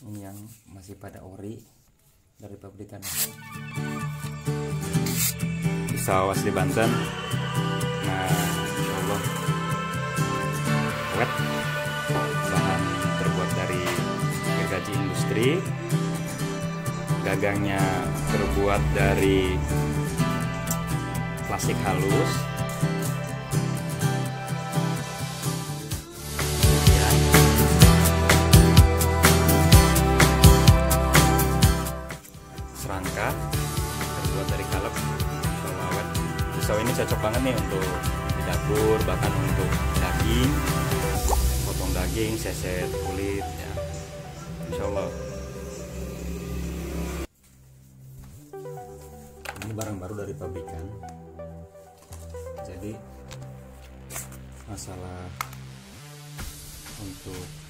Ini yang masih pada ori dari pabrikan. Pisau asli Banten. Nah, insya Allah awet. Bahan terbuat dari gergaji industri. Gagangnya terbuat dari plastik halus. Serangka terbuat dari kaleb, kalau awet. Pisau ini cocok banget nih untuk di dapur, bahkan untuk daging, potong daging, seset kulit, ya. Insya Allah. Ini barang baru dari pabrikan. Jadi masalah untuk